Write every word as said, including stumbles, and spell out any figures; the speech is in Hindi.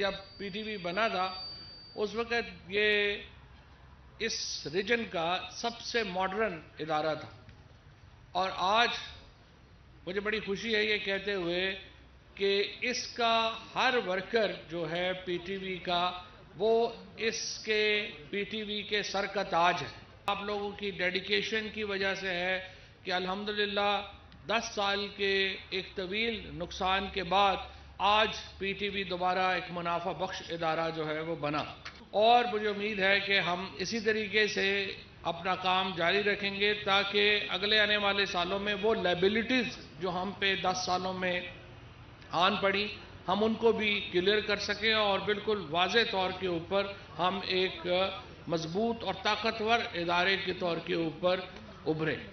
जब पीटीवी बना था उस वक्त ये इस रीजन का सबसे मॉडर्न इदारा था और आज मुझे बड़ी खुशी है ये कहते हुए कि इसका हर वर्कर जो है पीटीवी का वो इसके पीटीवी के सर का ताज है। आप लोगों की डेडिकेशन की वजह से है कि अल्हम्दुलिल्लाह दस साल के एक तवील नुकसान के बाद आज पीटीवी दोबारा एक मुनाफा बख्श इदारा जो है वो बना और मुझे उम्मीद है कि हम इसी तरीके से अपना काम जारी रखेंगे ताकि अगले आने वाले सालों में वो लायबिलिटीज़ जो हम पे दस सालों में आन पड़ी हम उनको भी क्लियर कर सकें और बिल्कुल वाज़े तौर के ऊपर हम एक मजबूत और ताकतवर इदारे के तौर के ऊपर उभरें।